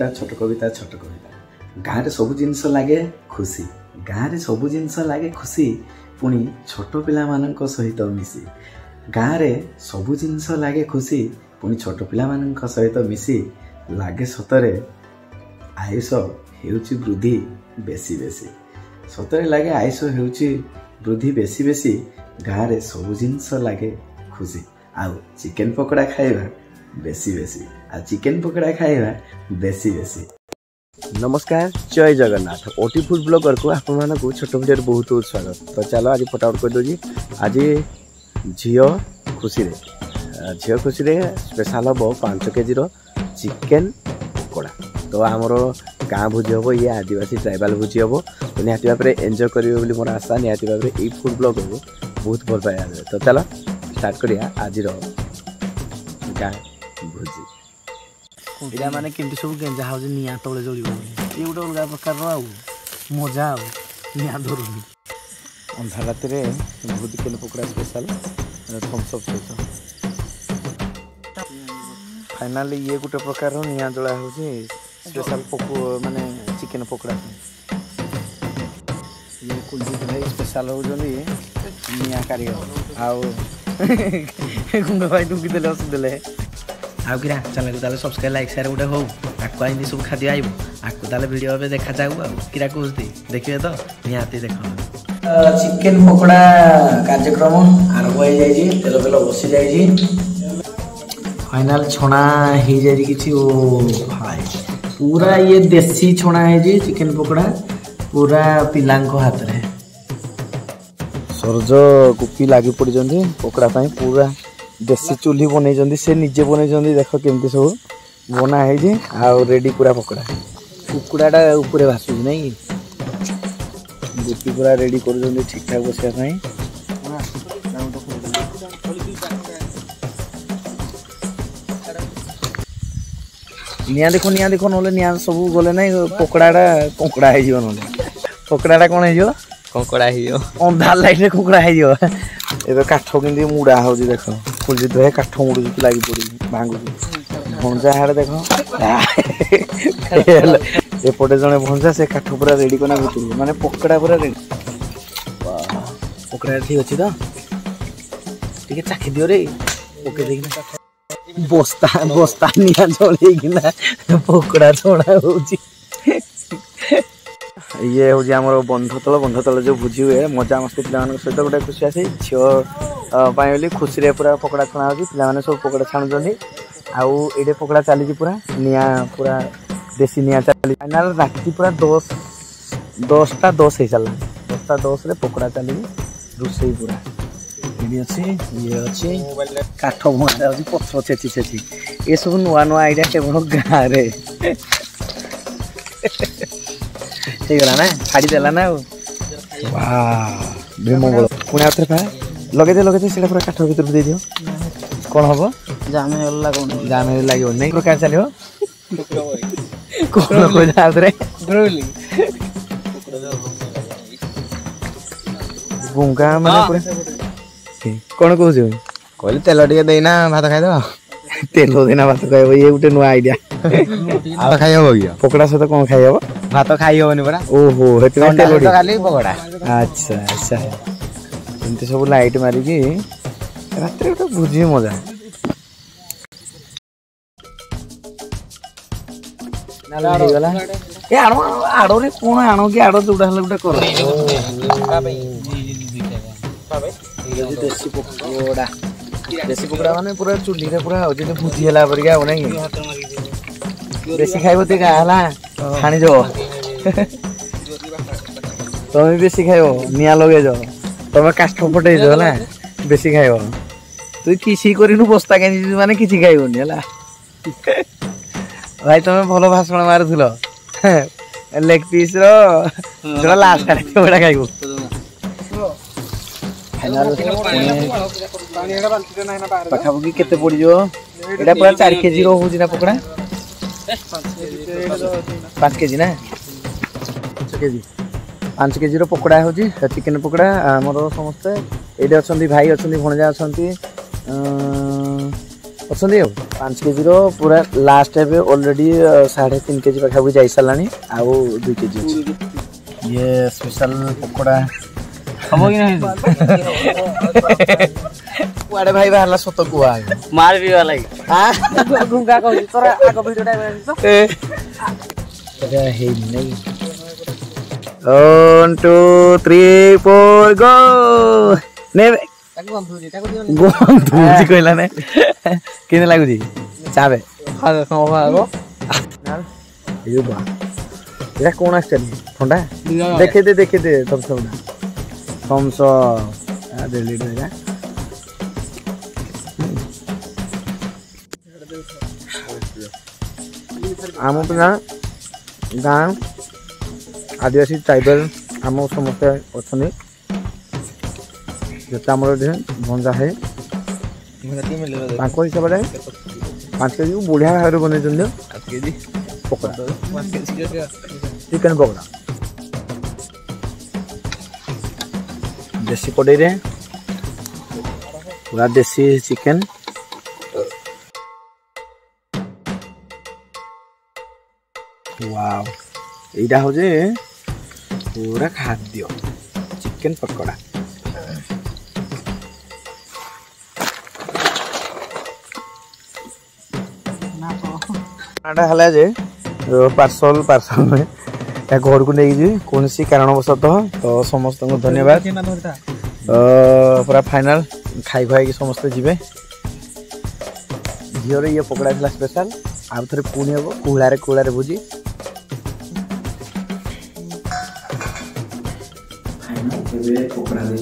कविता छोट कविता छोट कविता गाँव में सब जिनस लगे खुशी गाँव में सब जिनस लगे खुशी पुणी छोट पिला मानक सहित मिसी गाँव में सब जिनस लगे खुशी पुणी छोट पिला मानक सहित मिसी लगे सतरे आयुष हेउची वृद्धि बेसी बेसी सतरे लगे आयुष हेउची वृद्धि बेसी बेसी गाँव में सब जिनस लगे खुशी आउ चिकेन पकोड़ा खाइबा बेसी बेसी आ चिकेन पकोड़ा खाइबा बेसी बेसी। नमस्कार जय जगन्नाथ ओटी फूड ब्लॉगर को आप छोट भिडियो बहुत बहुत स्वागत। तो चलो आज फटाफट कर दौजी आज झील खुशी स्पेशल हम 5 केजी चिकेन पकोड़ा। तो आमर गाँ भोजी हम ये आदिवासी ट्राइबल भोजी हम तो निहाती भाव में एंजॉय करेंगे मोर आशा। निहाती भाव में ये फूड ब्लॉग को बहुत भल पाया। तो चलो स्टार्ट करिया आज गाँ भोजी पीला मैंने केमती सब गेंजा हाउस निया तले जल ये गोटे अलग प्रकार मजा निया धरू अंधार रात चिकेन पकोड़ा स्पेशल थम्सअप सहित फाइनाली ये गोटे प्रकार निया जला हूँ स्पेशल माने चिकेन पकोड़ा ये कुलदीप भाई स्पेशल हो निया कारीगर आंग भाई दुखी दे असुदेले आउ क्या चैनल को सब्सक्राइब लाइक शेयर गोटे हो आपको आम सब खाद्य आयु आपको वीडियो में देखा जाऊ किरा कौश देखिए तो निहाती देख चिकेन पकोड़ा कार्यक्रम आरंभ हो जाए तेल तेल बसी जाए फाइनल छणा हो जाए कि पूरा ये देसी छणा है चिकेन पकोड़ा पूरा पिला हाथ में सरज कूपी लगी पड़ी पकोड़ा पूरा देसी चूली बनई से निजे बनई देख केमती सब बनाई रेडी पूरा पकोड़ा कुकड़ाटा उपरे भाषु नहीं कि पूरा रेडी कर ठीक ठाक बसाई निया देख ना सब गले ना पकोड़ाटा कंकड़ा हो ना पकोड़ाटा कौन हो कंकड़ा अंधार लाइन कंकड़ा हो ये काठ कि मुड़ा हो देख फुलजीत भाई काठ मुड़ू लगी पड़ी भांगू भंजा हाड़ देख एपटे जड़े भंजा से काठ पूरा रेडी करना भूल माने पकोड़ा पूरा रेडी पकोड़ा ठीक अच्छे तो टे चाखी दियो रे पकड़ देखना बस्ता बस्ता निया जल्दा पकोड़ा छड़ा हो ये हूँ आम बंधतल जो भोजी हुए मजा मस्ती पे सहित गोटे खुशी आसी झील खुशी पूरा पकोड़ा छणा हो पे सब पकोड़ा छाणुंट आउ ये पकोड़ा चली पूरा निया पूरा देसी निया चली फाइनाल रात पूरा 10टा 10 हो सारा 10टा 10 पकोड़ा चली रोसई पूरा अच्छे ये अच्छे काठ भंगा अच्छे पथर छेची छेची ये सब नुआ नुआ आईडिया केवल गाँव गला ना फाड़ी देला ना मंगल पुणी आउ थे लगे सीटा पूरा काठ भर दे दियो कौन हम जाम जाम लगे नहीं प्रकार चलो कौन बुंगा माना कौन कौ कहली तेल टे देना भात खाई तेल देना भात खाइब ये गोटे नुआ आईडिया खाई हम कि पकोड़ा सहित कौन खाई हम भात खाई हेनी परा ओहो खाली पकोड़ा अच्छा अच्छा एमती सब लाइट मारिकी रात भोजी मजा आड़ रे कौन आण कि आड़ जोड़ा गोटे कर देसी पकोड़ा माने पूरा चुली पूरा भोजी है बेसी खाइब ते गाला खानी जो तुम बेसी खाइब निया लगे जो तुम काष्ठ पटे ना बेसी खाइब तु किसी करू बस्ता के माने कि खाइबन है भाई तुम भल भाषण मारूल लेग पीस लास्ट खाड़ा खाइब पखापाखि के पूरा 4 केजी रोज ना पकोड़ा 5 केजी ना 5 केजी पकोड़ा हूँ चिकेन पकोड़ा आमर समस्ते ये अच्छा भाई अच्छा भणजा अच्छा पसंद है 5 केजी पूरा लास्ट ऑलरेडी 3.5 केजी पाखापाखि जा साराणी आउ 2 केजी अच्छे ये स्पेशल पकोड़ा हम कि नहीं कुआडे भाई बाहर सत कुआ मार भी वाला गुंगा कहू तोर आगो वीडियो टाइम हे नहीं 1 2 3 4 गो ने गोंधुजी कोइला ने केने लागु जी चाबे खा खा आगो यो बा एरा कोन आस्ते ठंडा देखे दे थम्स अप दे ले देगा आमो पना गांव आदिवासी ट्राइबल आमो समस्त अछने जता भंजा है हिसाब से 5 केजी बढ़िया भाव बन पकोड़ा चिकन पकोड़ा देसी कड़े पूरा देसी चिकन यहाँ हूँ पूरा खाद्य चिकन पकोड़ा जे पार्सल पार्सल में घर को लेकिन कौन सी कारणवशत तो समस्त को धन्यवाद पूरा फाइनल खाई खुआई समस्ते जीवे झील ये पकोड़ा था स्पेशल आउ थे पुणी हम कूलारे भोजी पकोड़ा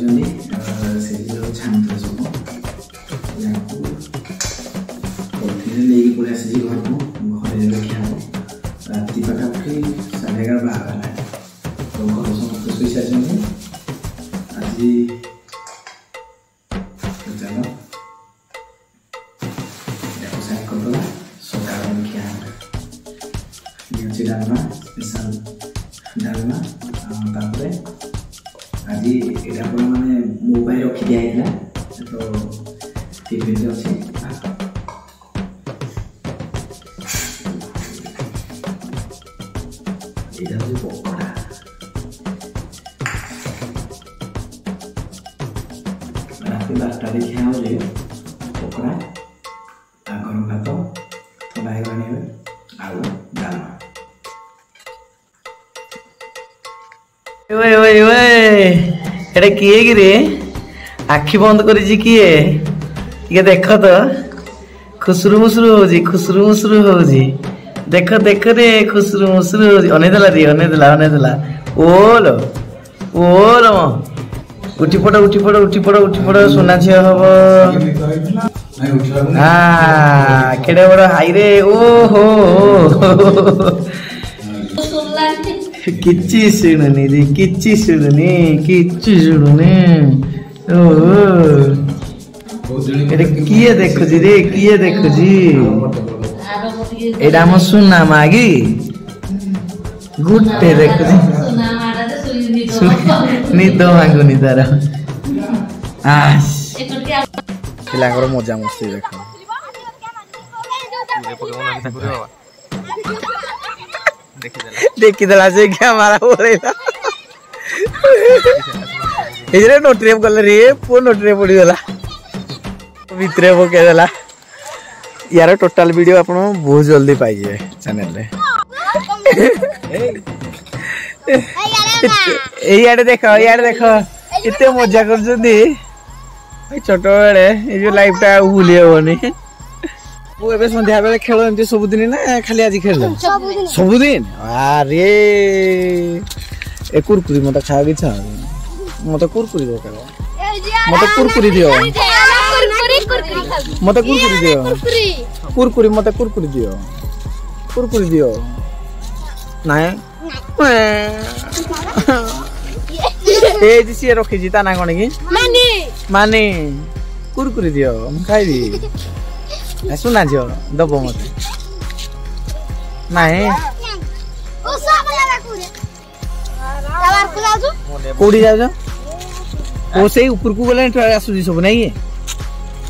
देखते रात पाखापाखि 11:30 बाहर तो घर समस्त शु आज चलो करदे सका खिया डालना स्पेशल डालना आज ये मैंने मोबाइल रखी दिया तो टीवी अच्छे इधर पकोड़ा रात 12 खाए पकोड़ा गरम भात थोड़ा आलू डालना किए कि रे आखि बंद कर देख तो खुसुरु मुसुरु हो जी देख देख रे खुसुरु मुसुरु अनेदला ओलो उठी पड़ सोना झी हम हाँ केड़े बड़ हाई रे ओहो किसी सुनुनी किए देखुजी रे किए देखुजी एडा म सुना मागी गुटे देखो सुना माडा तो सुई नि दो मांगो नि तारा आस पिला को मजा मस्ती देखो देखि देला से क्या मारा बोलेला इजरे नो ट्रेप गले रे पो नो ट्रेप पड़ी गला भीतर बोके देला यार टोटल वीडियो आप बहुत जल्दी पाइए चैनल रे देख इतने मजा कर छोट बड़े लाइफ टा भूल सन्ध्या बेले खेल एम सबुदिन ना खाली आज खेल सबुदिन अरे ए कुरकुरी मत खा मत कुरकुरी दियो मत कुरकुरी दियो नहीं ए दिसी रखी जी ताना कोने की माने कुरकुरी दियो हम खाइबी ए सुना जो दबो मत नहीं ओसा वाला रखुरे तवार खुला जो कोडी जाउ जो ओ से ऊपर को बोले आसु जी सब नहीं है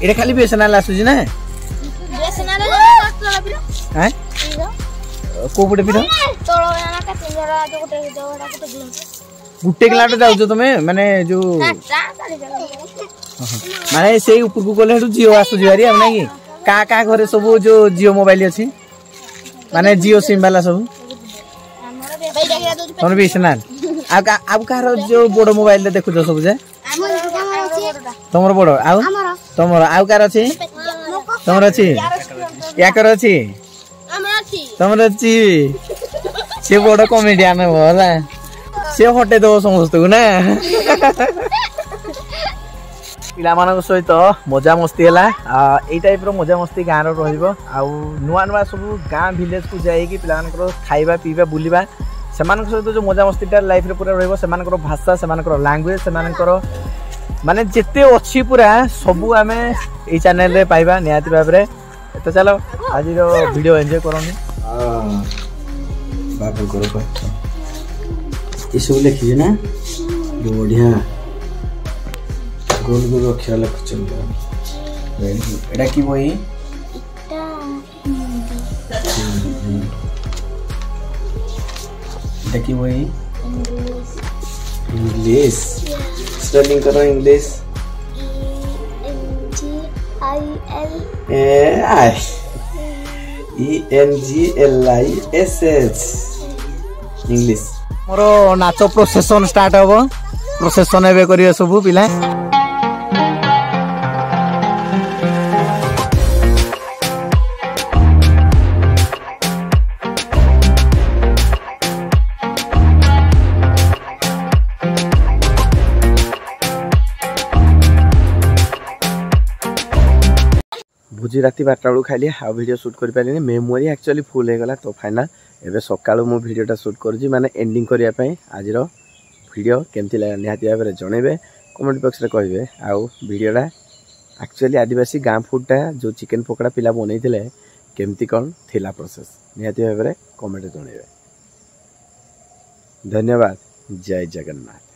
एडे खाली बेसना लासुजी ना हैं को गुटे पिठा तोलो ना का सिंगरा जो गुटे ग्लाट जाउ जो तमे माने जो माने सेई ऊपर को गले हटु जियो आसु जिवारी हम ना की का का घरे सब जो जियो मोबाइल अछि माने जियो सिम वाला सब हमर भी स्नान अब कार जो बड़ मोबाइल ले देखु जो सब जे तमरो बड़ आउ तमरो आउ कार अछि तमरो अछि या कर अछि से कॉमेडियन होला से हटे दो समस्त को ना पिला सहित मजा मस्ती है यही टाइप मजा मस्ती गाँव रुआ नुआ सब गाँ भिलेज को जाकि पे खाइबा पीवा बुलवा से सहित जो मजा मस्तीटा लाइफ रे पूरा रहा भाषा से लांगुएज से माने जिते अच्छी पूरा सबू आम ये चैनल रे पाइबा निहाती भाव में। तो चलो आज वीडियो एंजॉय करो ये लिखी ना जो बढ़िया गोल गोल अक्षर लिखा कि बही इंग्लिश स्पेलिंग करो इंग्लिश ENGLISS इंग्लिश मोर नाच प्रोसेसन स्टार्ट हो प्रोसेसन एवे करियो सब पिला भोजी राति 12टा बेलू खाइली आ वीडियो शूट कर पारे मेमोरी एक्चुअली फुल हो गला। तो फाइनल एवं सका भिडियोटा शूट करुँगी माने एंडिंग करने आज वीडियो केमती लगा निहाती भाव में जनइबे कमेंट बॉक्स रे कहिबे आउ वीडियोटा एक्चुअली आदिवासी गाँव फुडटा जो चिकेन पकोड़ा पिला बनई थिले केमती कौन थिला प्रोसेस निहाती भाव में कमेंट जनइबे। धन्यवाद। जय जगन्नाथ।